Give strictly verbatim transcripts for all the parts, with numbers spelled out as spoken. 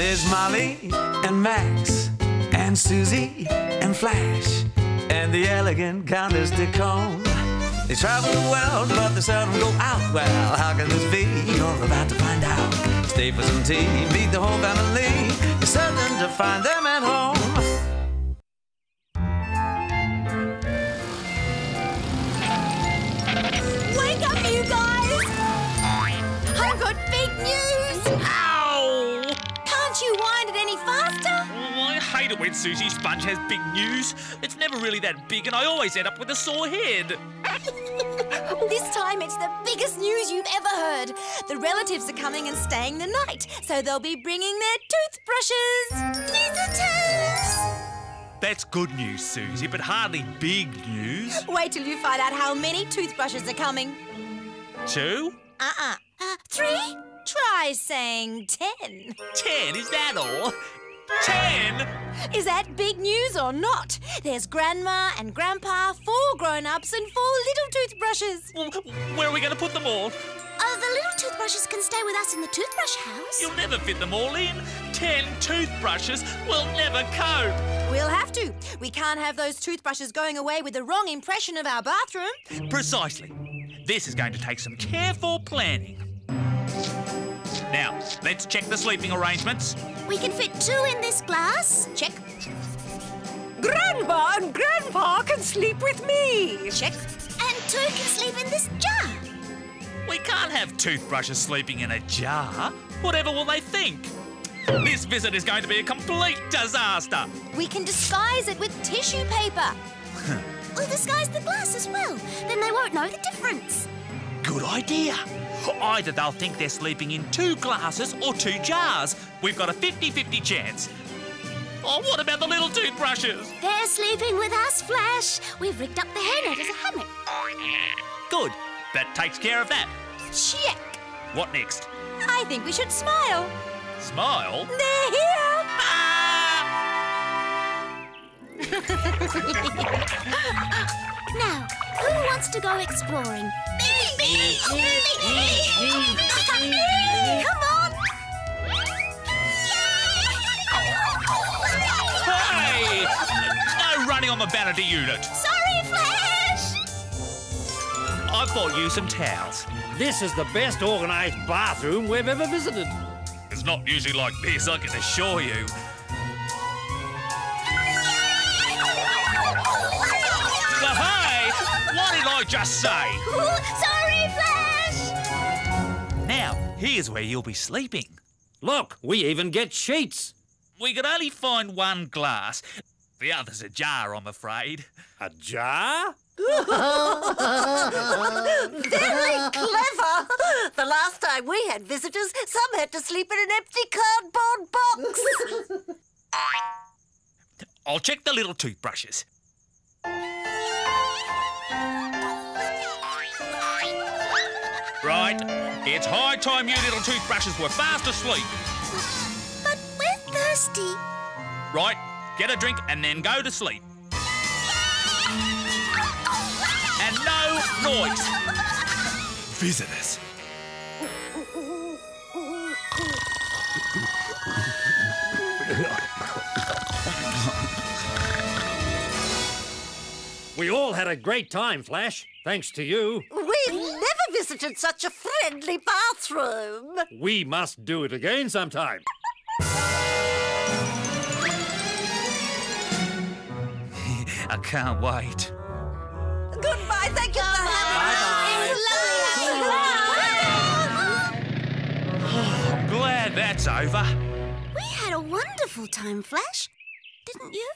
There's Molly and Max and Susie and Flash and the elegant Countess de Cone. They travel the world, but they seldom go out. Well, how can this be? You're about to find out. Stay for some tea, meet the whole family. You're certain to find them at home. Wake up, you guys! I've got big news! Ow! Can't you wind it any faster? Oh, I hate it when Susie Sponge has big news. It's never really that big, and I always end up with a sore head. This time it's the biggest news you've ever heard. The relatives are coming and staying the night, so they'll be bringing their toothbrushes. Visitors! That's good news, Susie, but hardly big news. Wait till you find out how many toothbrushes are coming. Two? Uh-uh. Uh, three? Try saying ten. Ten? Is that all? Ten? Is that big news or not? There's Grandma and Grandpa, four grown-ups and four little toothbrushes. Well, where are we going to put them all? Oh, the little toothbrushes can stay with us in the toothbrush house. You'll never fit them all in. Ten toothbrushes will never cope. We'll have to. We can't have those toothbrushes going away with the wrong impression of our bathroom. Precisely. This is going to take some careful planning. Now, let's check the sleeping arrangements. We can fit two in this glass. Check. Grandma and Grandpa can sleep with me. Check. And two can sleep in this jar. We can't have toothbrushes sleeping in a jar. Whatever will they think? This visit is going to be a complete disaster. We can disguise it with tissue paper. We'll disguise the glass as well. Then they won't know the difference. Good idea. Either they'll think they're sleeping in two glasses or two jars. We've got a fifty fifty chance. Oh, what about the little toothbrushes? They're sleeping with us, Flash. We've rigged up the hairnet as a hammock. Good. That takes care of that. Check. What next? I think we should smile. Smile? They're here. Ah! Now, who wants to go exploring? Me, me, me, me, me. Come on! Hey! No running on the vanity unit. Sorry, Flash! I've bought you some towels. This is the best organised bathroom we've ever visited. It's not usually like this, I can assure you. But hey! What did I just say? Sorry! Now, here's where you'll be sleeping. Look, we even get sheets. We could only find one glass. The other's a jar, I'm afraid. A jar? Very clever. The last time we had visitors, some had to sleep in an empty cardboard box. I'll check the little toothbrushes. Right, it's high time you little toothbrushes were fast asleep. But we're thirsty. Right, get a drink and then go to sleep. And no noise. Visitors. We all had a great time, Flash, thanks to you. We've never visited such a friendly bathroom. We must do it again sometime. I can't wait. Goodbye, thank you for having us. Bye-bye. I'm glad that's over. We had a wonderful time, Flash, didn't you?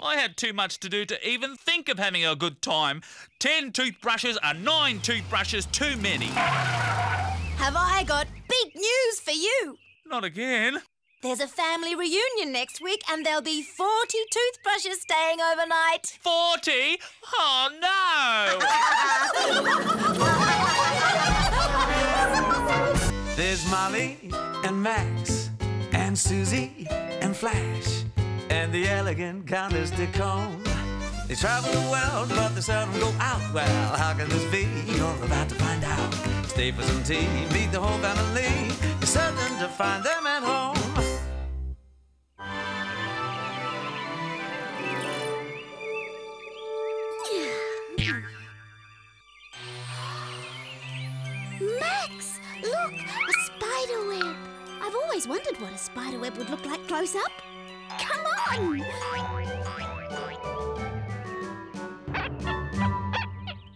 I had too much to do to even think of having a good time. Ten toothbrushes are nine toothbrushes too many. Have I got big news for you? Not again. There's a family reunion next week and there'll be forty toothbrushes staying overnight. Forty? Oh, no! There's Molly and Max and Susie and Flash and the elegant Countess de Cone. They travel the world, but they seldom go out. Well, how can this be? You're about to find out. Stay for some tea, meet the whole family. You're certain to find them at home. wondered what a spider web would look like close up. Come on!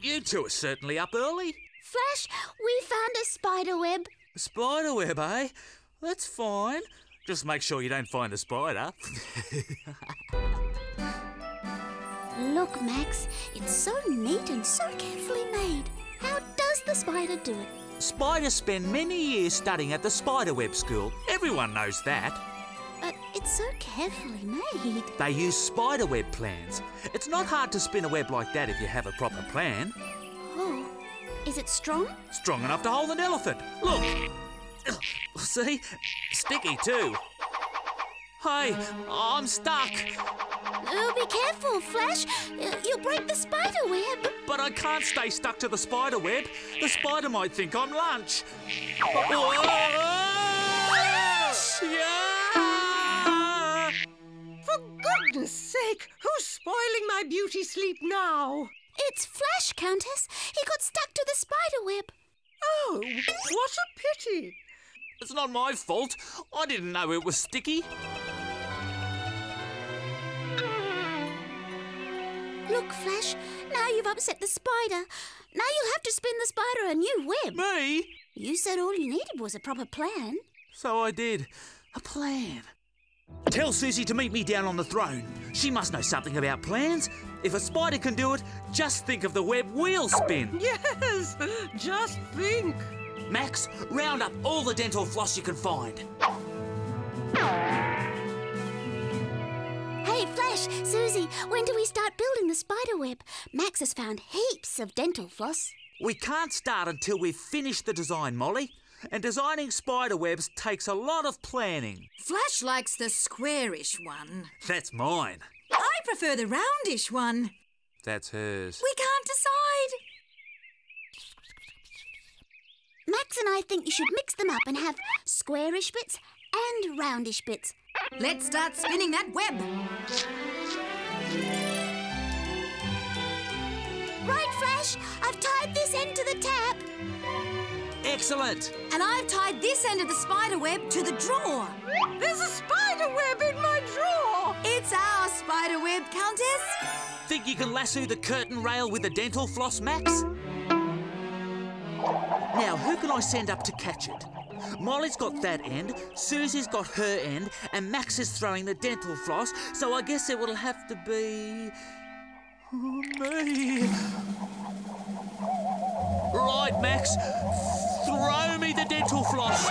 You two are certainly up early. Flash, we found a spider web. A spider web, eh? That's fine. Just make sure you don't find a spider. Look, Max, it's so neat and so carefully made. How does the spider do it? Spiders spend many years studying at the spiderweb school. Everyone knows that. But it's so carefully made. They use spiderweb plans. It's not hard to spin a web like that if you have a proper plan. Oh, is it strong? Strong enough to hold an elephant. Look. See? Sticky too. Hey, I'm stuck. Oh, be careful, Flash. You'll break the spider web. But I can't stay stuck to the spider web. The spider might think I'm lunch. Flash! Yeah! For goodness sake, who's spoiling my beauty sleep now? It's Flash, Countess. He got stuck to the spider web. Oh, what a pity. It's not my fault. I didn't know it was sticky. Look, Flash, now you've upset the spider. Now you'll have to spin the spider a new web. Me? You said all you needed was a proper plan. So I did. A plan. Tell Susie to meet me down on the throne. She must know something about plans. If a spider can do it, just think of the web we'll spin. Yes, just think. Max, round up all the dental floss you can find. Hey, Flash, Susie, when do we start building the spider web? Max has found heaps of dental floss. We can't start until we've finished the design, Molly. And designing spider webs takes a lot of planning. Flash likes the squarish one. That's mine. I prefer the roundish one. That's hers. We can't decide. Max and I think you should mix them up and have squarish bits and roundish bits. Let's start spinning that web. Right, Flash. I've tied this end to the tab. Excellent. And I've tied this end of the spider web to the drawer. There's a spider web in my drawer. It's our spider web, Countess. Think you can lasso the curtain rail with the dental floss, Max? Now, who can I send up to catch it? Molly's got that end, Susie's got her end, and Max is throwing the dental floss, so I guess it will have to be... me. Right, Max, throw me the dental floss.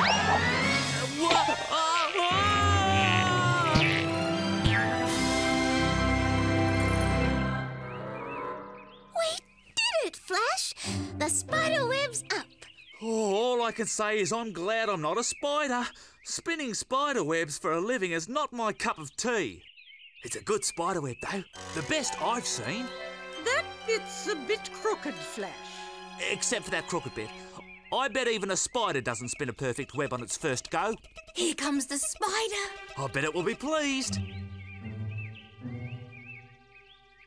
We did it, Flash. The spider web's up. Oh, all I can say is I'm glad I'm not a spider. Spinning spider webs for a living is not my cup of tea. It's a good spider web, though. The best I've seen. That bit's a bit crooked, Flash. Except for that crooked bit. I bet even a spider doesn't spin a perfect web on its first go. Here comes the spider. I bet it will be pleased.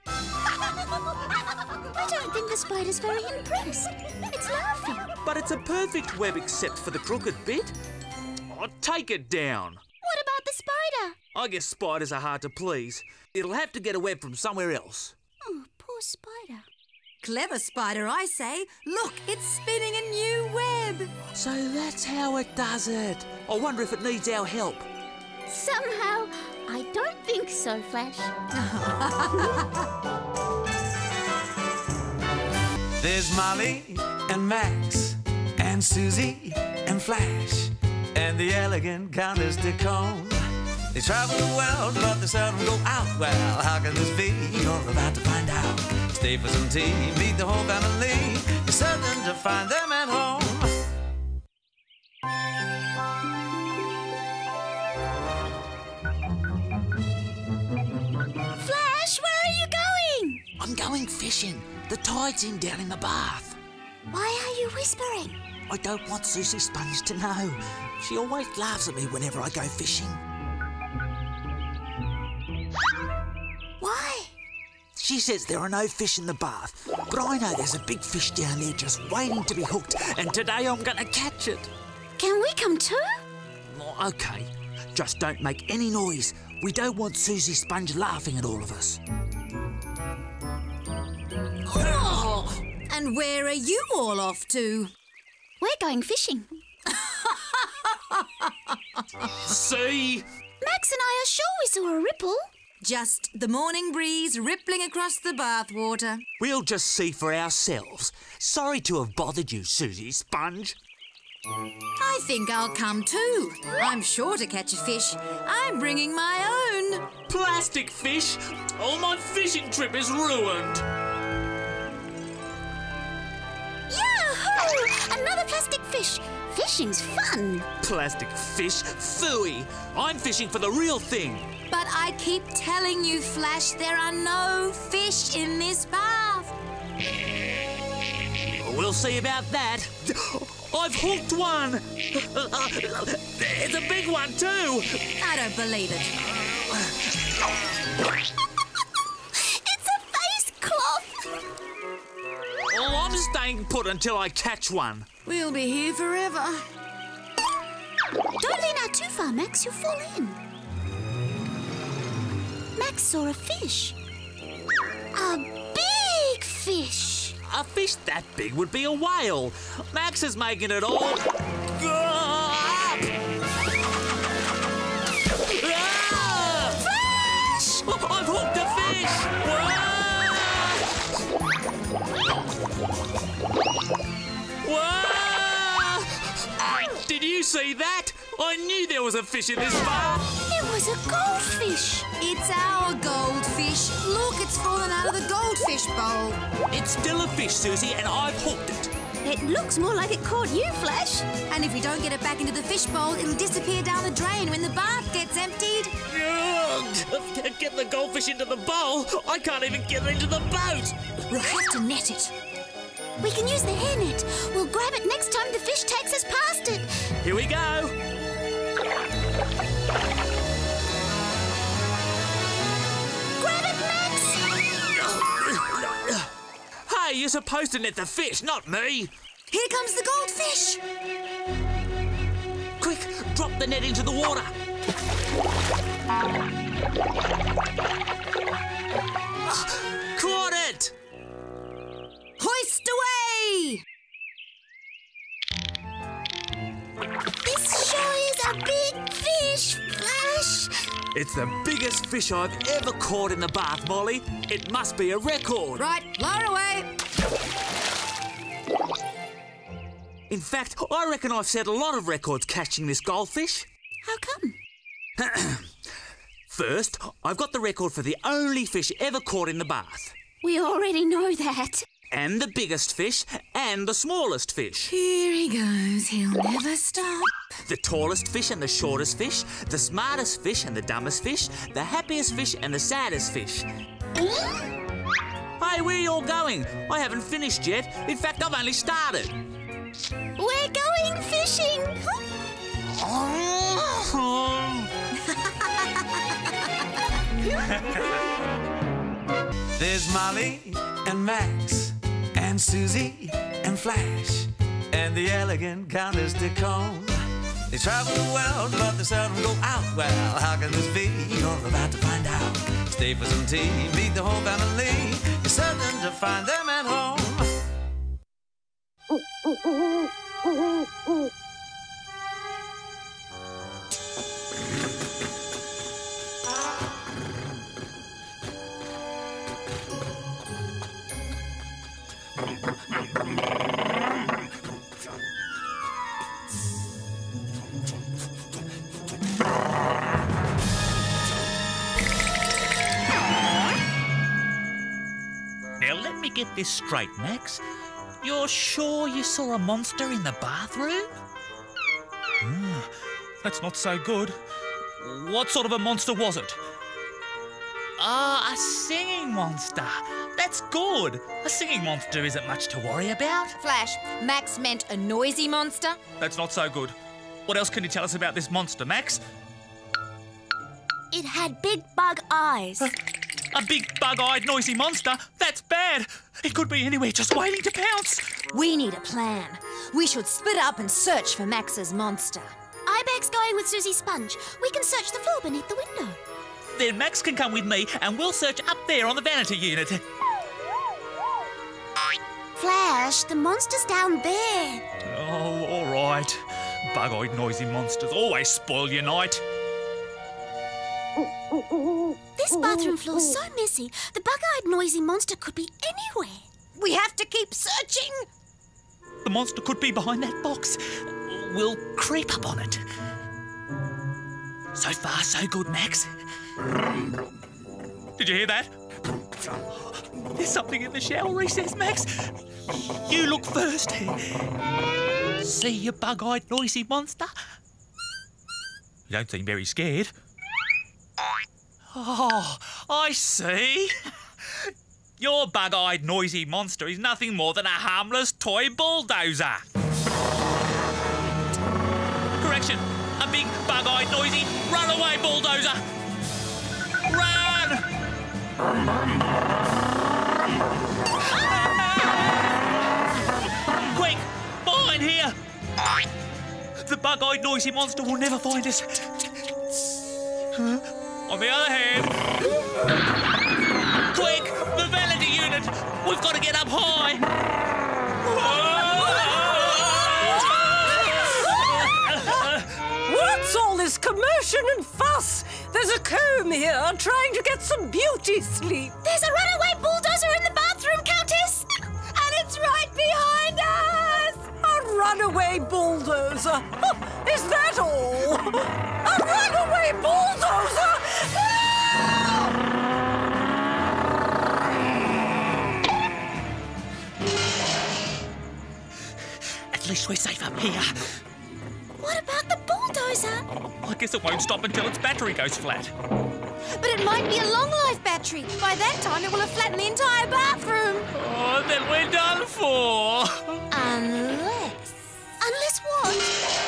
I don't think the spider's very impressed. It's laughing. But it's a perfect web except for the crooked bit. Oh, take it down. What about the spider? I guess spiders are hard to please. It'll have to get a web from somewhere else. Oh, poor spider. Clever spider, I say. Look, it's spinning a new web. So that's how it does it. I wonder if it needs our help. Somehow, I don't think so, Flash. There's Molly and Max and Susie and Flash and the elegant Countess de Cone. They travel the world, but they seldom go out. Well, how can this be? You're about to find out. Stay for some tea, meet the whole family. You're certain to find them at home. Flash, where are you going? I'm going fishing. The tide's in down in the bath. Why are you whispering? I don't want Susie Sponge to know. She always laughs at me whenever I go fishing. Why? She says there are no fish in the bath, but I know there's a big fish down there just waiting to be hooked, and today I'm going to catch it. Can we come too? OK. Just don't make any noise. We don't want Susie Sponge laughing at all of us. Oh, and where are you all off to? We're going fishing. See? Max and I are sure we saw a ripple. Just the morning breeze rippling across the bathwater. We'll just see for ourselves. Sorry to have bothered you, Susie Sponge. I think I'll come too. I'm sure to catch a fish. I'm bringing my own. Plastic fish? All my fishing trip is ruined. Yahoo! Another plastic fish. Fishing's fun. Plastic fish? Phooey. I'm fishing for the real thing. But I keep telling you, Flash, there are no fish in this bath. We'll see about that. I've hooked one. There's a big one too. I don't believe it. It's a face cloth. Oh, I'm staying put until I catch one. We'll be here forever. Don't lean out too far, Max. You'll fall in. Max saw a fish. A big fish. A fish that big would be a whale. Max is making it all up. Ah! Fish! I've hooked a fish! Whoa! Whoa! Did you see that? I knew there was a fish in this bath. It was a goldfish. It's our goldfish. Look, it's fallen out of the goldfish bowl. It's still a fish, Susie, and I've hooked it. It looks more like it caught you, Flash. And if we don't get it back into the fish bowl, it'll disappear down the drain when the bath gets emptied. Get the goldfish into the bowl? I can't even get it into the boat. We'll have to net it. We can use the hair net. We'll grab it next time the fish takes us past it. Here we go. Grab it, Max! Hey, you're supposed to net the fish, not me. Here comes the goldfish. Quick, drop the net into the water. Oh, caught it! Hoist away! This sure is a big fish, Flash. It's the biggest fish I've ever caught in the bath, Molly. It must be a record. Right, blow away. In fact, I reckon I've set a lot of records catching this goldfish. How come? First, I've got the record for the only fish ever caught in the bath. We already know that. And the biggest fish and the smallest fish. Here he goes, he'll never stop. The tallest fish and the shortest fish, the smartest fish and the dumbest fish, the happiest fish and the saddest fish. Hey, where are you all going? I haven't finished yet. In fact, I've only started. We're going fishing. There's Molly and Max and Susie and Flash and the elegant Countess de Cone. They travel the world, but they seldom go out. Well, how can this be? You're about to find out. Stay for some tea, meet the whole family. You're certain to find them at home. Get this straight, Max. You're sure you saw a monster in the bathroom? Mm, that's not so good. What sort of a monster was it? Ah, a singing monster. That's good. A singing monster isn't much to worry about. Flash, Max meant a noisy monster. That's not so good. What else can you tell us about this monster, Max? It had big bug eyes. Uh, A big, bug-eyed, noisy monster? That's bad. It could be anywhere just waiting to pounce. We need a plan. We should split up and search for Max's monster. I Beg's going with Susie Sponge. We can search the floor beneath the window. Then Max can come with me and we'll search up there on the vanity unit. Flash, the monster's down there. Oh, all right. Bug-eyed noisy monsters always spoil your night. This bathroom floor's so messy, the bug-eyed noisy monster could be anywhere. We have to keep searching. The monster could be behind that box. We'll creep up on it. So far, so good, Max. Did you hear that? There's something in the shower recess, Max. You look first. See your bug-eyed, noisy monster? You don't seem very scared. Oh, I see. Your bug-eyed, noisy monster is nothing more than a harmless toy bulldozer. Correction, a big, bug-eyed, noisy, runaway bulldozer. Run! Quick, behind here. The bug-eyed, noisy monster will never find us. Huh? On the other hand... Quick, the vanity unit! We've got to get up high! What's all this commotion and fuss? There's a comb here trying to get some beauty sleep. There's a runaway bulldozer in the bathroom, Countess! And it's right behind us! A runaway bulldozer? Is that all? A runaway bulldozer? At least we're safe up here. What about the bulldozer? I guess it won't stop until its battery goes flat. But it might be a long-life battery. By that time, it will have flattened the entire bathroom. Oh, then we're done for. Unless... Unless what?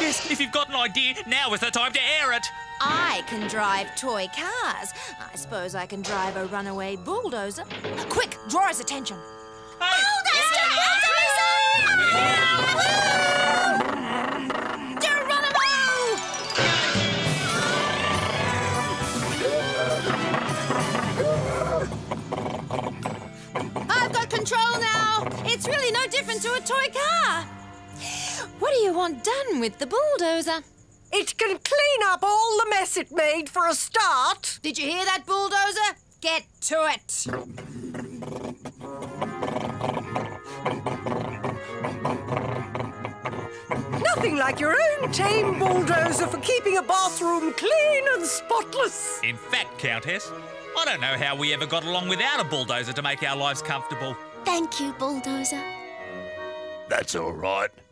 Yes, if you've got an idea, now is the time to air it. I can drive toy cars. I suppose I can drive a runaway bulldozer. Quick, draw his attention. Hey. Bulldozer! Yeah. Bulldozer! I've got control now. It's really no different to a toy car. What do you want done with the bulldozer? It can clean up all the mess it made for a start. Did you hear that, bulldozer? Get to it. Nothing like your own tame bulldozer for keeping a bathroom clean and spotless. In fact, Countess, I don't know how we ever got along without a bulldozer to make our lives comfortable. Thank you, bulldozer. That's all right.